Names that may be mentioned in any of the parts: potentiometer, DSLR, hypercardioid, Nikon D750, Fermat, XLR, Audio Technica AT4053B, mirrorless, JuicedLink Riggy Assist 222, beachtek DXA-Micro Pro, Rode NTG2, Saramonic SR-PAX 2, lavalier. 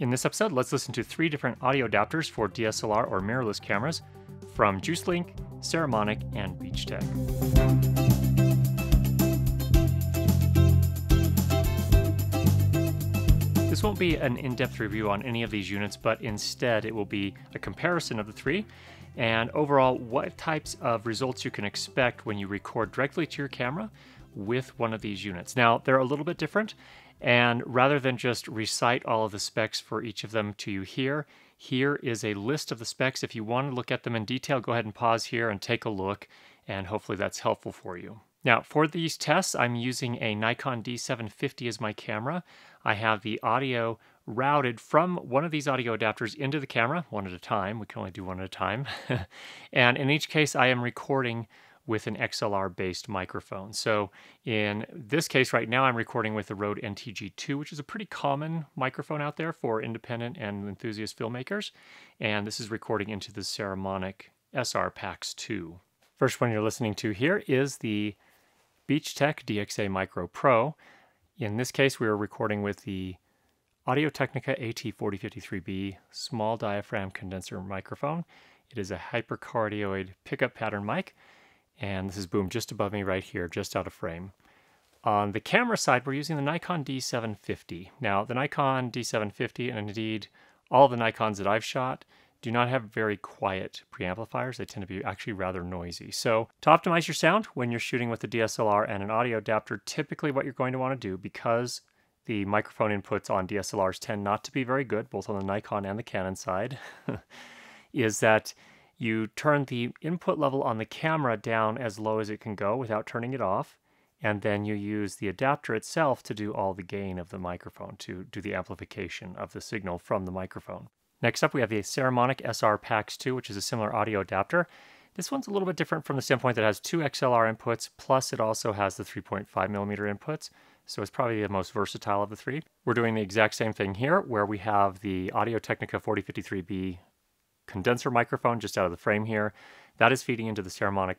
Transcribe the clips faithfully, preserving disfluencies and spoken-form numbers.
In this episode, let's listen to three different audio adapters for D S L R or mirrorless cameras from JuicedLink, Saramonic, and beachtek. This won't be an in-depth review on any of these units, but instead it will be a comparison of the three and overall what types of results you can expect when you record directly to your camera with one of these units. Now, they're a little bit different, and rather than just recite all of the specs for each of them to you here, here is a list of the specs. If you want to look at them in detail, go ahead and pause here and take a look, and hopefully that's helpful for you. Now, for these tests, I'm using a Nikon D seven fifty as my camera. I have the audio routed from one of these audio adapters into the camera, one at a time. We can only do one at a time. And in each case, I am recording with an X L R-based microphone. So in this case right now, I'm recording with the Rode N T G two, which is a pretty common microphone out there for independent and enthusiast filmmakers. And this is recording into the Saramonic S R PAX two. First one you're listening to here is the beachtek D X A-Micro Pro. In this case, we are recording with the Audio Technica A T forty fifty-three B small diaphragm condenser microphone. It is a hypercardioid pickup pattern mic, and this is boomed just above me right here, just out of frame. On the camera side, we're using the Nikon D seven fifty. Now, the Nikon D seven fifty, and indeed all the Nikons that I've shot, do not have very quiet preamplifiers. They tend to be actually rather noisy. So to optimize your sound when you're shooting with a D S L R and an audio adapter, typically what you're going to want to do, because the microphone inputs on D S L Rs tend not to be very good, both on the Nikon and the Canon side, is that you turn the input level on the camera down as low as it can go without turning it off, and then you use the adapter itself to do all the gain of the microphone, to do the amplification of the signal from the microphone. Next up, we have the Saramonic S R PAX two, which is a similar audio adapter. This one's a little bit different from the standpoint that it has two X L R inputs, plus it also has the three point five millimeter inputs, so it's probably the most versatile of the three. We're doing the exact same thing here, where we have the Audio Technica forty fifty-three B condenser microphone just out of the frame here. That is feeding into the Saramonic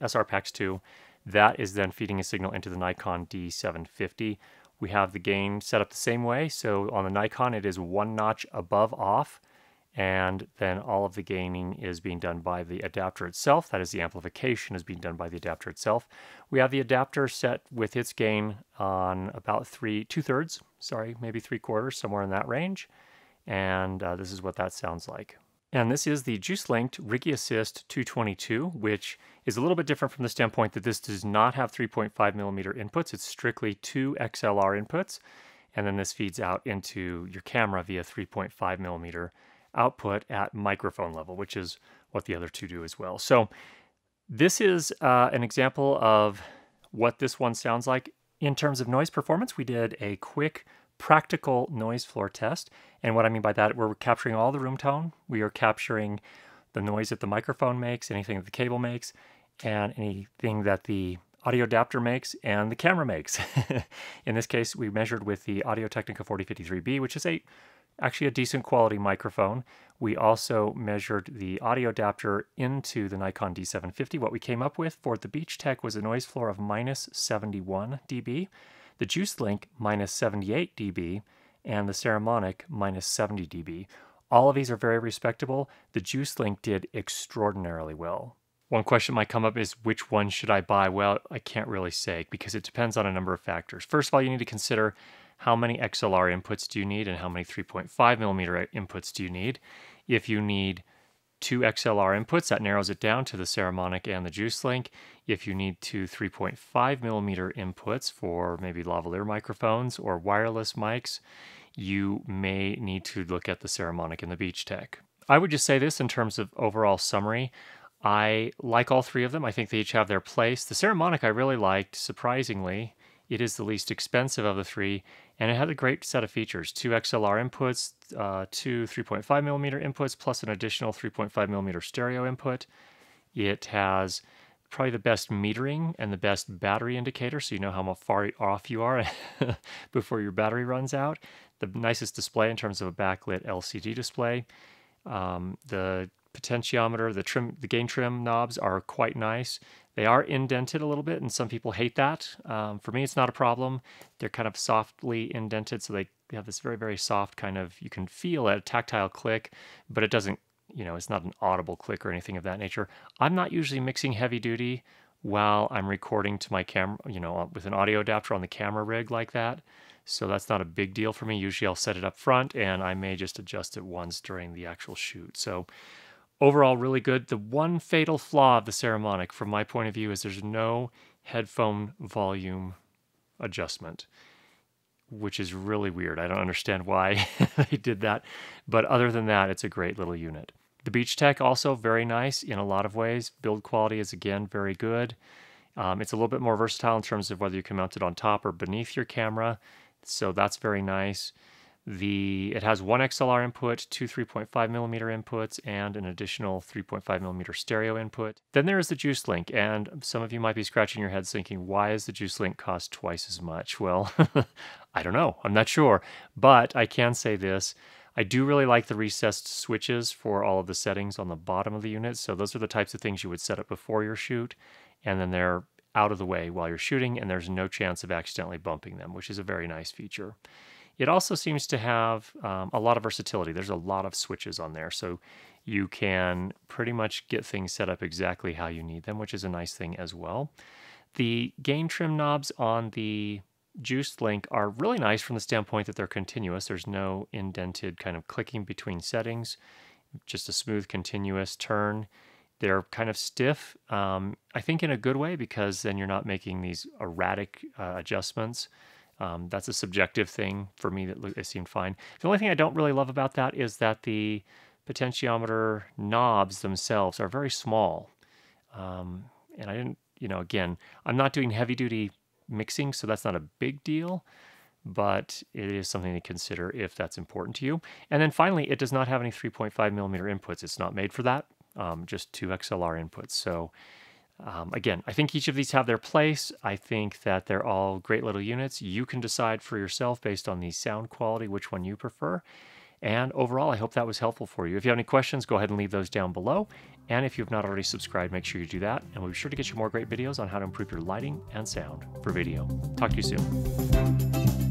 S R PAX two. That is then feeding a signal into the Nikon D seven fifty. We have the gain set up the same way, so on the Nikon it is one notch above off, and then all of the gaining is being done by the adapter itself. That is, the amplification is being done by the adapter itself. We have the adapter set with its gain on about three, two-thirds, sorry, maybe three-quarters, somewhere in that range, and uh, this is what that sounds like. And this is the JuicedLink Riggy Assist two twenty-two, which is a little bit different from the standpoint that this does not have three point five millimeter inputs. It's strictly two X L R inputs, and then this feeds out into your camera via three point five millimeter output at microphone level, which is what the other two do as well. So this is uh, an example of what this one sounds like. In terms of noise performance, we did a quick practical noise floor test, and what I mean by that, we're capturing all the room tone, we are capturing the noise that the microphone makes, anything that the cable makes, and anything that the audio adapter makes and the camera makes. In this case, we measured with the Audio Technica forty fifty-three B, which is a actually a decent quality microphone. We also measured the audio adapter into the Nikon D seven fifty. What we came up with for the beachtek was a noise floor of minus seventy-one decibels. The JuicedLink minus seventy-eight decibels, and the Saramonic minus seventy decibels. All of these are very respectable. The JuicedLink did extraordinarily well. One question might come up is, which one should I buy? Well, I can't really say, because it depends on a number of factors. First of all, you need to consider how many X L R inputs do you need and how many three point five millimeter inputs do you need. If you need two X L R inputs, that narrows it down to the Saramonic and the JuicedLink. If you need two three point five millimeter inputs for maybe lavalier microphones or wireless mics, you may need to look at the Saramonic and the beachtek. I would just say this in terms of overall summary. I like all three of them. I think they each have their place. The Saramonic I really liked, surprisingly. It is the least expensive of the three, and it had a great set of features. Two X L R inputs, uh, two three point five millimeter inputs, plus an additional three point five millimeter stereo input. It has probably the best metering and the best battery indicator, so you know how far off you are before your battery runs out. The nicest display in terms of a backlit L C D display. Um, the potentiometer, the trim, the gain trim knobs are quite nice. They are indented a little bit, and some people hate that. Um, for me, it's not a problem. They're kind of softly indented, so they have this very, very soft kind of, you can feel a tactile click, but it doesn't, you know, it's not an audible click or anything of that nature. I'm not usually mixing heavy duty while I'm recording to my camera, you know, with an audio adapter on the camera rig like that. So that's not a big deal for me. Usually I'll set it up front and I may just adjust it once during the actual shoot. So overall, really good. The one fatal flaw of the Saramonic from my point of view is there's no headphone volume adjustment, which is really weird. I don't understand why they did that. But other than that, it's a great little unit. The beachtek also very nice in a lot of ways. Build quality is again very good. Um, it's a little bit more versatile in terms of whether you can mount it on top or beneath your camera, so that's very nice. The it has one X L R input, two three point five millimeter inputs, and an additional three point five millimeter stereo input. Then there is the JuicedLink, and some of you might be scratching your heads thinking, why is the JuicedLink cost twice as much? Well, I don't know. I'm not sure, but I can say this. I do really like the recessed switches for all of the settings on the bottom of the unit. So those are the types of things you would set up before your shoot, and then they're out of the way while you're shooting, and there's no chance of accidentally bumping them, which is a very nice feature. It also seems to have um, a lot of versatility. There's a lot of switches on there, so you can pretty much get things set up exactly how you need them, which is a nice thing as well. The gain trim knobs on the JuicedLink are really nice from the standpoint that they're continuous. There's no indented kind of clicking between settings, just a smooth continuous turn. They're kind of stiff, um, I think in a good way, because then you're not making these erratic uh, adjustments. Um, that's a subjective thing. For me, that it seemed fine. The only thing I don't really love about that is that the potentiometer knobs themselves are very small. Um, and I didn't, you know, again, I'm not doing heavy duty mixing, so that's not a big deal, but it is something to consider if that's important to you. And then finally, it does not have any three point five millimeter inputs. It's not made for that, um, just two X L R inputs. So um, again, I think each of these have their place. I think that they're all great little units. You can decide for yourself based on the sound quality which one you prefer. And overall, I hope that was helpful for you. If you have any questions, go ahead and leave those down below. And if you've not already subscribed, make sure you do that. And we'll be sure to get you more great videos on how to improve your lighting and sound for video. Talk to you soon.